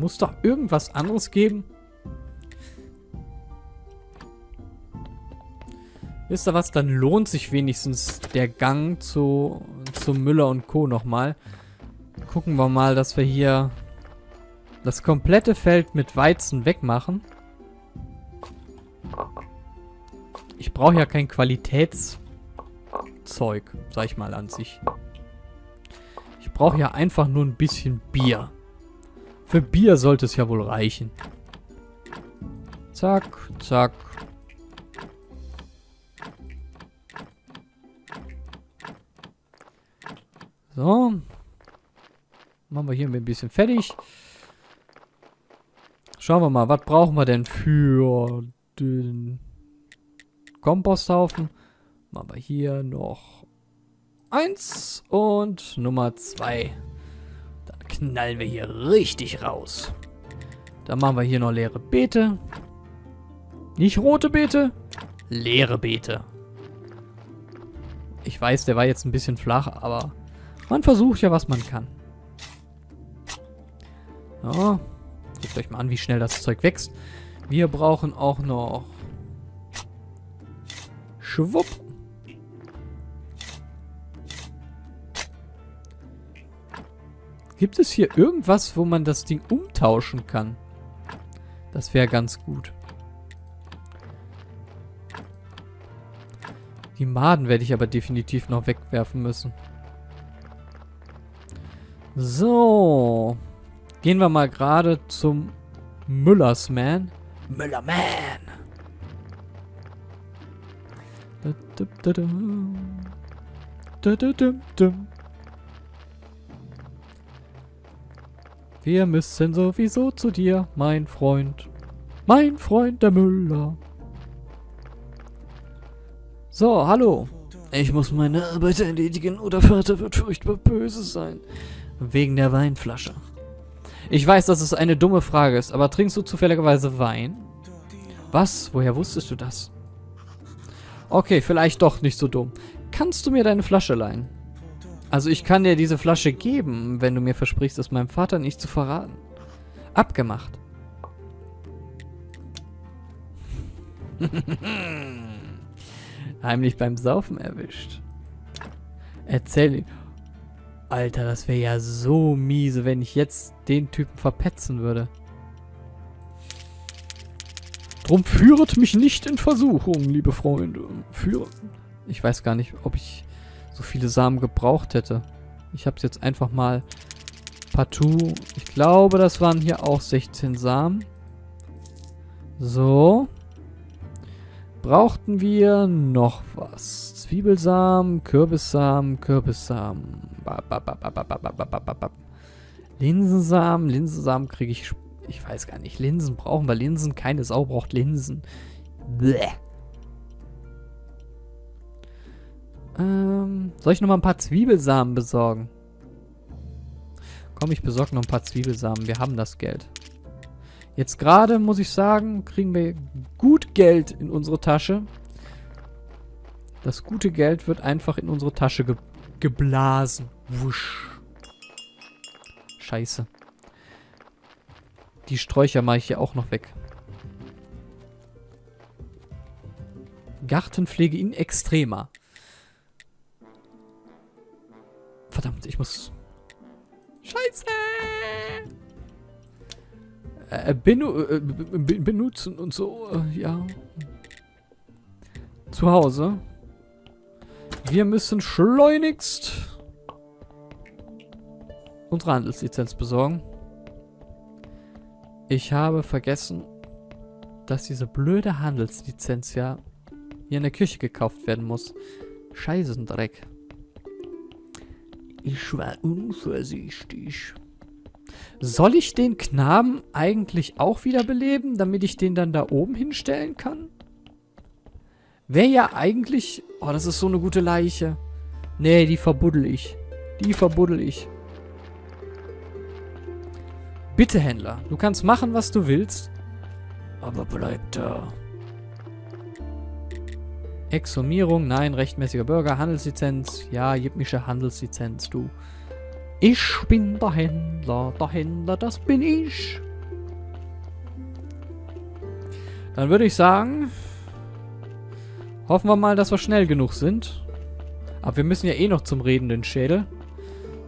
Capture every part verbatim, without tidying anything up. Muss doch irgendwas anderes geben. Wisst ihr was? Dann lohnt sich wenigstens der Gang zu, zu Müller und Co. nochmal. Gucken wir mal, dass wir hier das komplette Feld mit Weizen wegmachen. Ich brauche ja kein Qualitätszeug, sag ich mal, an sich. Ich brauche ja einfach nur ein bisschen Bier. Für Bier sollte es ja wohl reichen. Zack, zack. So. Machen wir hier ein bisschen fertig. Schauen wir mal, was brauchen wir denn für den Komposthaufen? Machen wir hier noch eins und Nummer zwei. Dann knallen wir hier richtig raus. Dann machen wir hier noch leere Beete. Nicht rote Beete, leere Beete. Ich weiß, der war jetzt ein bisschen flach, aber man versucht ja, was man kann. Ja, guckt euch mal an, wie schnell das Zeug wächst. Wir brauchen auch noch schwupp. Gibt es hier irgendwas, wo man das Ding umtauschen kann? Das wäre ganz gut. Die Maden werde ich aber definitiv noch wegwerfen müssen. So. Gehen wir mal gerade zum Müllersman. Müllerman! Wir müssen sowieso zu dir, mein Freund. Mein Freund, der Müller. So, hallo. Ich muss meine Arbeit erledigen oder Vater wird furchtbar böse sein. Wegen der Weinflasche. Ich weiß, dass es eine dumme Frage ist, aber trinkst du zufälligerweise Wein? Was? Woher wusstest du das? Okay, vielleicht doch nicht so dumm. Kannst du mir deine Flasche leihen? Also ich kann dir diese Flasche geben, wenn du mir versprichst, es meinem Vater nicht zu verraten. Abgemacht. Heimlich beim Saufen erwischt. Erzähl ihm. Alter, das wäre ja so miese, wenn ich jetzt den Typen verpetzen würde. Drum führet mich nicht in Versuchung, liebe Freunde. Führet. Ich weiß gar nicht, ob ich so viele Samen gebraucht hätte. Ich habe es jetzt einfach mal partout. Ich glaube, das waren hier auch sechzehn Samen. So. Brauchten wir noch was? Zwiebelsamen, Kürbissamen, Kürbissamen. Ba, ba, ba, ba, ba, ba, ba, ba, ba. Linsensamen, Linsensamen kriege ich. Ich weiß gar nicht. Linsen brauchen wir. Linsen, keine Sau braucht Linsen. Bleh. Ähm, soll ich noch mal ein paar Zwiebelsamen besorgen? Komm, ich besorge noch ein paar Zwiebelsamen. Wir haben das Geld. Jetzt gerade, muss ich sagen, kriegen wir gut Geld in unsere Tasche. Das gute Geld wird einfach in unsere Tasche ge geblasen. Wusch. Scheiße. Die Sträucher mache ich hier auch noch weg. Gartenpflege in Extrema. Verdammt, ich muss... Scheiße! Benu äh, benutzen und so, äh, ja. Zu Hause. Wir müssen schleunigst unsere Handelslizenz besorgen. Ich habe vergessen, dass diese blöde Handelslizenz ja hier in der Küche gekauft werden muss. Scheißendreck. Ich war unvorsichtig. Soll ich den Knaben eigentlich auch wieder beleben, damit ich den dann da oben hinstellen kann? Wäre ja eigentlich... Oh, das ist so eine gute Leiche. Nee, die verbuddel ich. Die verbuddel ich. Bitte, Händler. Du kannst machen, was du willst. Aber bleib da. Exhumierung. Nein, rechtmäßiger Bürger. Handelslizenz. Ja, gib mich eine Handelslizenz, du. Ich bin der Händler, der Händler, das bin ich. Dann würde ich sagen, hoffen wir mal, dass wir schnell genug sind. Aber wir müssen ja eh noch zum redenden Schädel.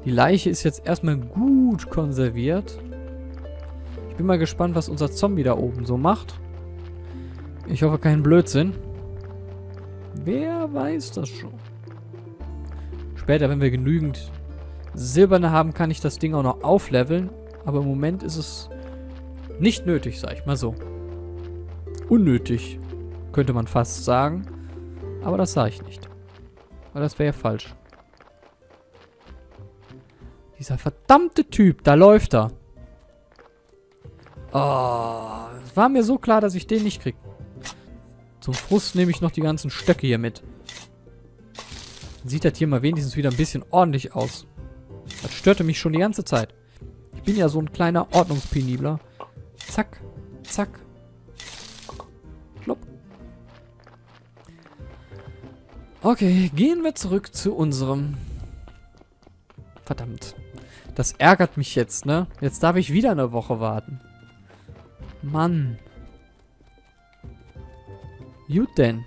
Die Leiche ist jetzt erstmal gut konserviert. Ich bin mal gespannt, was unser Zombie da oben so macht. Ich hoffe, keinen Blödsinn. Wer weiß das schon? Später, wenn wir genügend Silberne haben, kann ich das Ding auch noch aufleveln. Aber im Moment ist es nicht nötig, sag ich mal so. Unnötig, könnte man fast sagen. Aber das sage ich nicht. Weil das wäre ja falsch. Dieser verdammte Typ, da läuft er. Oh, es war mir so klar, dass ich den nicht kriege. Zum Frust nehme ich noch die ganzen Stöcke hier mit. Dann sieht das hier mal wenigstens wieder ein bisschen ordentlich aus. Das störte mich schon die ganze Zeit. Ich bin ja so ein kleiner Ordnungspenibler. Zack, zack. Klopp. Okay, gehen wir zurück zu unserem... Verdammt. Das ärgert mich jetzt, ne? Jetzt darf ich wieder eine Woche warten. Mann. Gut denn.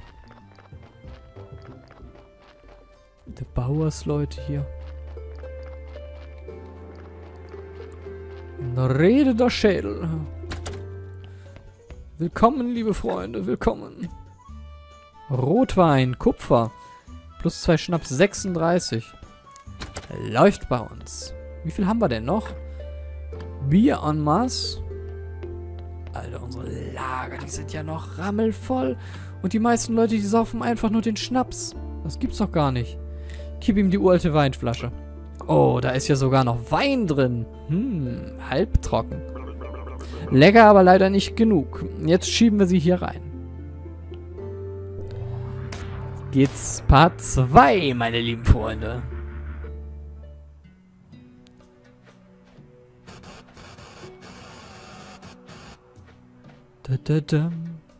Die Bauersleute hier. Redender Schädel. Willkommen, liebe Freunde, willkommen. Rotwein, Kupfer. Plus zwei Schnaps, sechsunddreißig. Läuft bei uns. Wie viel haben wir denn noch? Bier en masse. Alter, unsere Lager, die sind ja noch rammelvoll. Und die meisten Leute, die saufen einfach nur den Schnaps. Das gibt's doch gar nicht. Gib ihm die uralte Weinflasche. Oh, da ist ja sogar noch Wein drin. Hm, halbtrocken. Lecker, aber leider nicht genug. Jetzt schieben wir sie hier rein. Geht's Part zwei, meine lieben Freunde.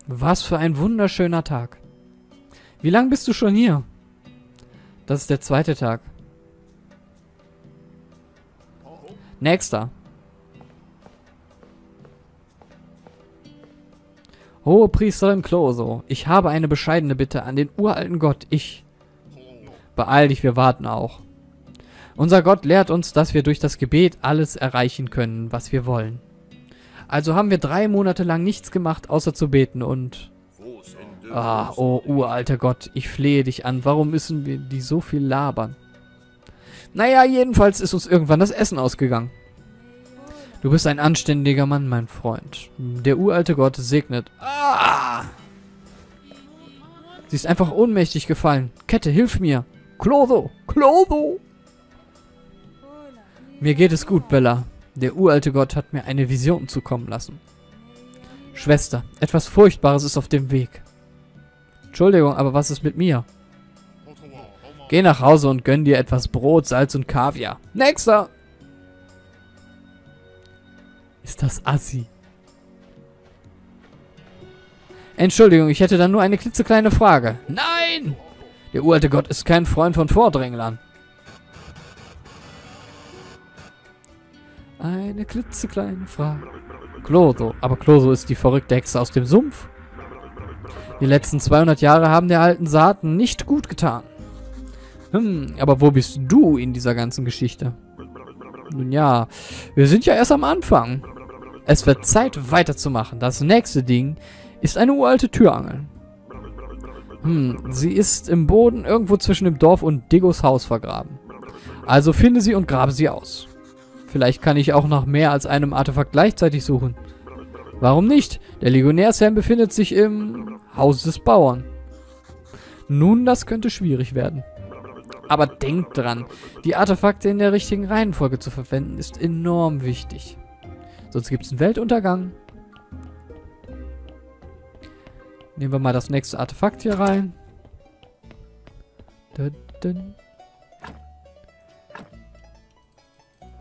Was für ein wunderschöner Tag. Wie lange bist du schon hier? Das ist der zweite Tag. Nächster. Hohe Priesterin Closo, ich habe eine bescheidene Bitte an den uralten Gott, ich. Beeil dich, wir warten auch. Unser Gott lehrt uns, dass wir durch das Gebet alles erreichen können, was wir wollen. Also haben wir drei Monate lang nichts gemacht, außer zu beten und... Ah, oh, uralter Gott, ich flehe dich an. Warum müssen wir die so viel labern? Naja, jedenfalls ist uns irgendwann das Essen ausgegangen. Du bist ein anständiger Mann, mein Freund. Der uralte Gott segnet... Ah! Sie ist einfach ohnmächtig gefallen. Kette, hilf mir. Closo, Closo! Mir geht es gut, Bella. Der uralte Gott hat mir eine Vision zukommen lassen. Schwester, etwas Furchtbares ist auf dem Weg. Entschuldigung, aber was ist mit mir? Geh nach Hause und gönn dir etwas Brot, Salz und Kaviar. Nächster! Ist das assi? Entschuldigung, ich hätte da nur eine klitzekleine Frage. Nein! Der uralte Gott ist kein Freund von Vordränglern. Eine klitzekleine Frage. Closo. Aber Closo ist die verrückte Hexe aus dem Sumpf. Die letzten zweihundert Jahre haben der alten Saaten nicht gut getan. Hm, aber wo bist du in dieser ganzen Geschichte? Nun ja, wir sind ja erst am Anfang. Es wird Zeit, weiterzumachen. Das nächste Ding ist eine uralte Türangel. Hm, sie ist im Boden irgendwo zwischen dem Dorf und Diggos Haus vergraben. Also finde sie und grabe sie aus. Vielleicht kann ich auch nach mehr als einem Artefakt gleichzeitig suchen. Warum nicht? Der Legionär Sam befindet sich im Haus des Bauern. Nun, das könnte schwierig werden. Aber denkt dran, die Artefakte in der richtigen Reihenfolge zu verwenden, ist enorm wichtig. Sonst gibt es einen Weltuntergang. Nehmen wir mal das nächste Artefakt hier rein. Dun, dun.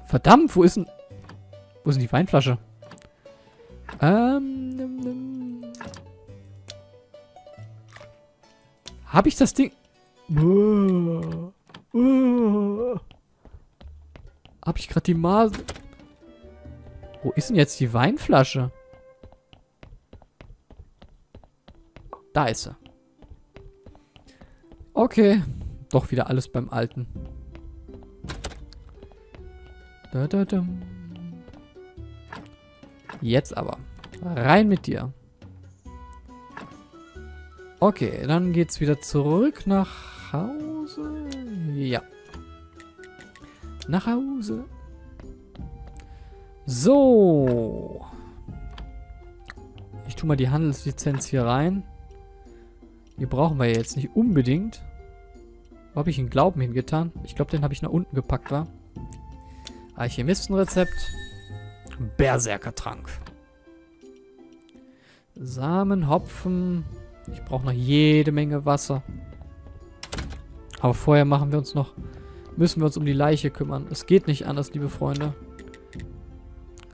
Verdammt, wo ist denn... Wo ist denn die Weinflasche? Ähm... Nimm, nimm. Hab ich das Ding... Uh, uh. Hab ich gerade die Maße... Wo ist denn jetzt die Weinflasche? Da ist er. Okay. Doch wieder alles beim Alten. Da, da, da. Jetzt aber. Rein mit dir. Okay, dann geht's wieder zurück nach Hause. Ja. Nach Hause. So. Ich tue mal die Handelslizenz hier rein. Die brauchen wir jetzt nicht unbedingt. Wo habe ich den Glauben hingetan? Ich glaube, den habe ich nach unten gepackt, war. Alchemistenrezept. Berserkertrank. Samen, Hopfen. Ich brauche noch jede Menge Wasser. Aber vorher machen wir uns noch... Müssen wir uns um die Leiche kümmern. Es geht nicht anders, liebe Freunde.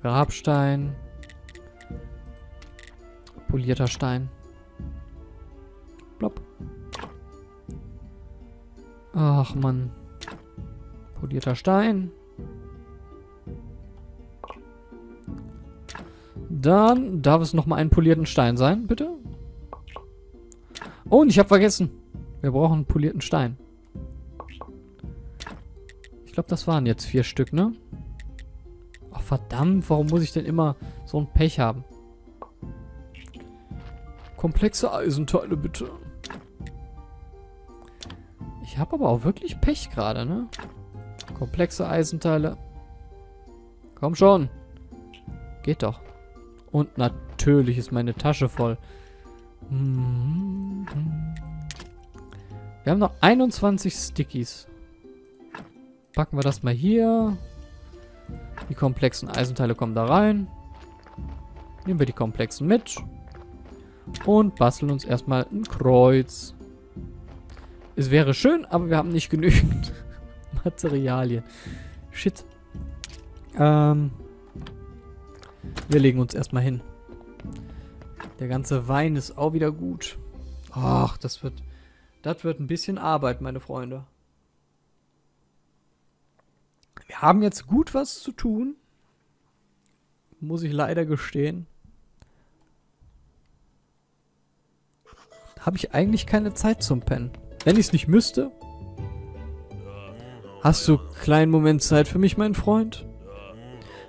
Grabstein. Polierter Stein. Plopp. Ach, Mann. Polierter Stein. Dann darf es nochmal einen polierten Stein sein, bitte. Oh, und ich habe vergessen. Wir brauchen einen polierten Stein. Ich glaube, das waren jetzt vier Stück, ne? Ach, verdammt, warum muss ich denn immer so ein Pech haben? Komplexe Eisenteile, bitte. Ich habe aber auch wirklich Pech gerade, ne? Komplexe Eisenteile. Komm schon. Geht doch. Und natürlich ist meine Tasche voll. Wir haben noch einundzwanzig Stickies. Packen wir das mal hier. Die komplexen Eisenteile kommen da rein. Nehmen wir die komplexen mit. Und basteln uns erstmal ein Kreuz. Es wäre schön, aber wir haben nicht genügend Materialien. Shit. Ähm... Wir legen uns erstmal hin. Der ganze Wein ist auch wieder gut. Ach, das wird... Das wird ein bisschen Arbeit, meine Freunde. Wir haben jetzt gut was zu tun. Muss ich leider gestehen. Habe ich eigentlich keine Zeit zum Pennen. Wenn ich es nicht müsste. Hast du einen kleinen Moment Zeit für mich, mein Freund?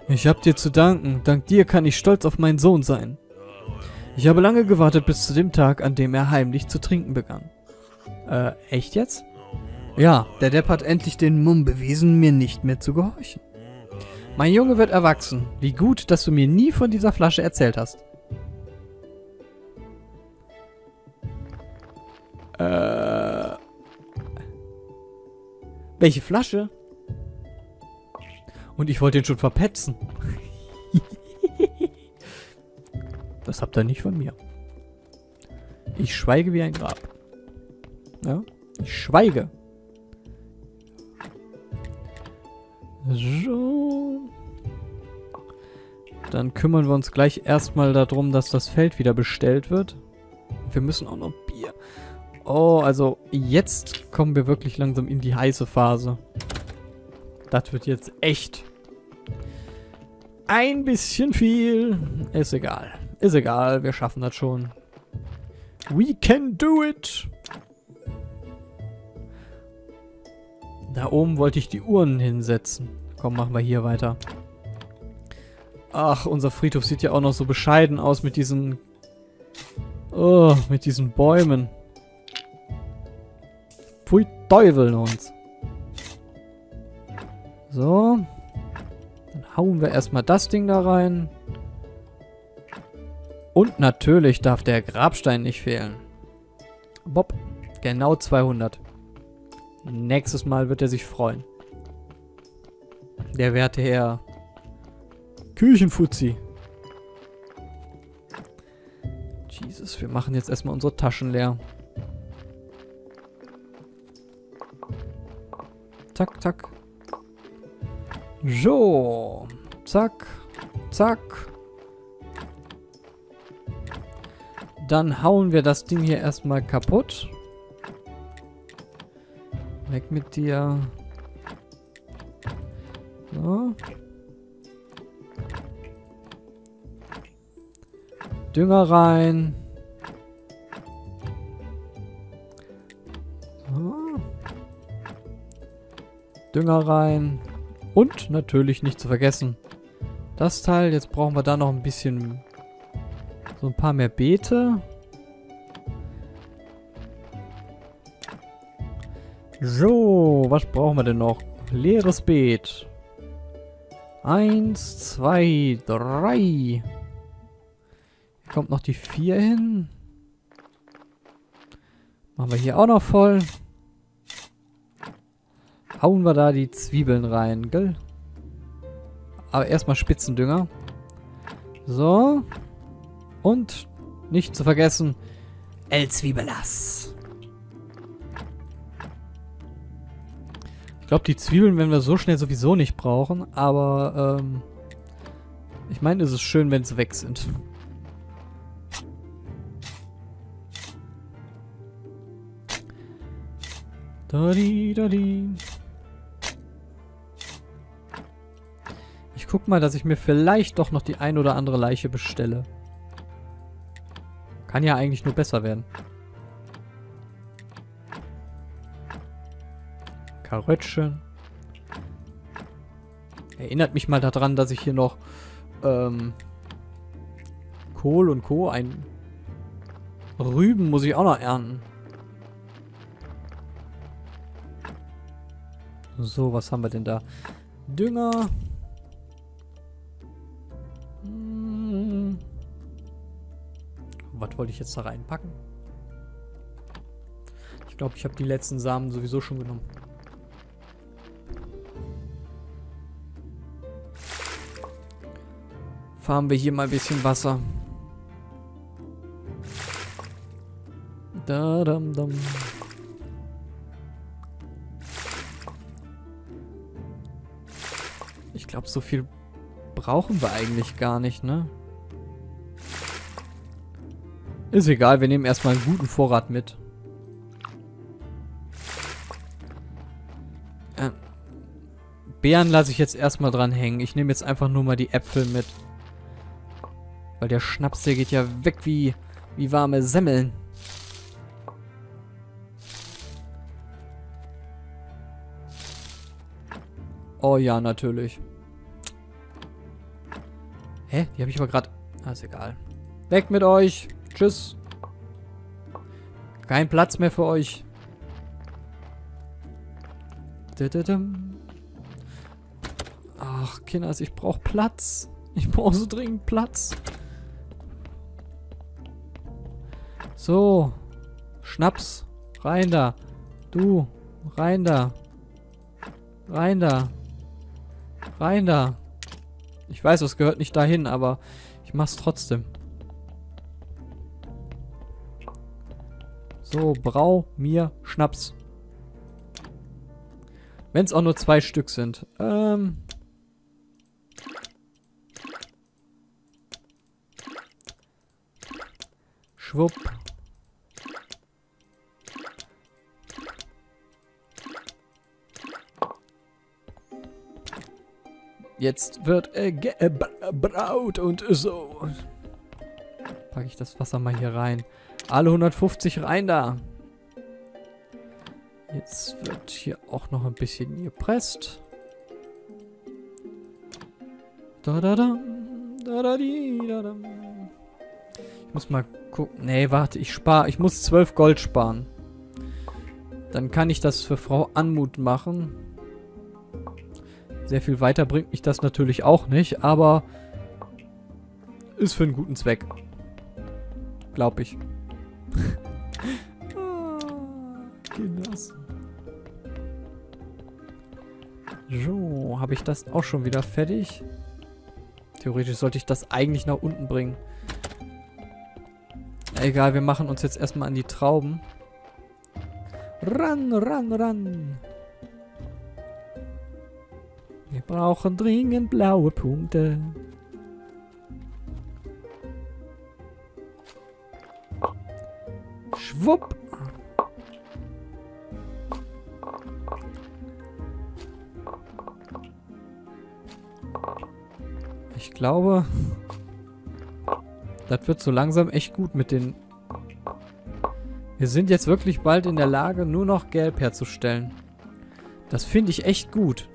Ich habe dir zu danken. Dank dir kann ich stolz auf meinen Sohn sein. Ich habe lange gewartet bis zu dem Tag, an dem er heimlich zu trinken begann. Äh, echt jetzt? Ja, der Depp hat endlich den Mumm bewiesen, mir nicht mehr zu gehorchen. Mein Junge wird erwachsen. Wie gut, dass du mir nie von dieser Flasche erzählt hast. Äh... Welche Flasche? Und ich wollte ihn schon verpetzen. Das habt ihr nicht von mir. Ich schweige wie ein Grab. Ja, ich schweige. So. Dann kümmern wir uns gleich erstmal darum, dass das Feld wieder bestellt wird. Wir müssen auch noch Bier. Oh, also jetzt kommen wir wirklich langsam in die heiße Phase. Das wird jetzt echt ein bisschen viel. Ist egal. Ist egal, wir schaffen das schon. We can do it. Da oben wollte ich die Uhren hinsetzen. Komm, machen wir hier weiter. Ach, unser Friedhof sieht ja auch noch so bescheiden aus mit diesen... Oh, mit diesen Bäumen. Pfui Teufel uns. So. Dann hauen wir erstmal das Ding da rein. Und natürlich darf der Grabstein nicht fehlen. Bob. Genau zweihundert. Nächstes Mal wird er sich freuen. Der werte Herr Küchenfuzzi. Jesus, wir machen jetzt erstmal unsere Taschen leer. Zack, zack. So. Zack. Zack. Dann hauen wir das Ding hier erstmal kaputt. Weg mit dir. So. Dünger rein. Dünger rein. Und natürlich nicht zu vergessen, das Teil. Jetzt brauchen wir da noch ein bisschen, so ein paar mehr Beete. So, was brauchen wir denn noch? Leeres Beet. Eins, zwei, drei. Hier kommt noch die vier hin. Machen wir hier auch noch voll. Hauen wir da die Zwiebeln rein, gell? Aber erstmal Spitzendünger. So. Und nicht zu vergessen, L-Zwiebelass. Ich glaube, die Zwiebeln werden wir so schnell sowieso nicht brauchen, aber ähm, ich meine, es ist schön, wenn sie weg sind. Da-di, da-di. Ich guck mal, dass ich mir vielleicht doch noch die ein oder andere Leiche bestelle. Kann ja eigentlich nur besser werden. Karöttchen. Erinnert mich mal daran, dass ich hier noch ähm, Kohl und Co. ein Rüben muss ich auch noch ernten. So, was haben wir denn da? Dünger. Hm. Was wollte ich jetzt da reinpacken? Ich glaube, ich habe die letzten Samen sowieso schon genommen. Fahren wir hier mal ein bisschen Wasser. Da dam dam. Ich glaube, so viel brauchen wir eigentlich gar nicht, ne? Ist egal, wir nehmen erstmal einen guten Vorrat mit. Äh, Beeren lasse ich jetzt erstmal dran hängen. Ich nehme jetzt einfach nur mal die Äpfel mit. Weil der Schnaps, der geht ja weg wie, wie warme Semmeln. Oh ja, natürlich. Hä? Die habe ich aber gerade... Ah, ist egal. Weg mit euch. Tschüss. Kein Platz mehr für euch. Ach, Kinders, ich brauche Platz. Ich brauche so dringend Platz. So. Schnaps. Rein da. Du. Rein da. Rein da. Rein da. Ich weiß, es gehört nicht dahin, aber ich mach's trotzdem. So, brau mir Schnaps. Wenn's auch nur zwei Stück sind. Ähm. Schwupp. Jetzt wird äh, äh, braut und so. Packe ich das Wasser mal hier rein. Alle hundertfünfzig rein da. Jetzt wird hier auch noch ein bisschen gepresst. Da da da. Da da di, da da. Ich muss mal gucken. Nee, warte, ich spare. Ich muss zwölf Gold sparen. Dann kann ich das für Frau Anmut machen. Sehr viel weiter bringt mich das natürlich auch nicht, aber ist für einen guten Zweck. Glaube ich. ah, Kinders. So, habe ich das auch schon wieder fertig? Theoretisch sollte ich das eigentlich nach unten bringen. Egal, wir machen uns jetzt erstmal an die Trauben. Ran, ran, ran. Wir brauchen dringend blaue Punkte. Schwupp. Ich glaube, das wird so langsam echt gut mit den... Wir sind jetzt wirklich bald in der Lage, nur noch gelb herzustellen. Das finde ich echt gut.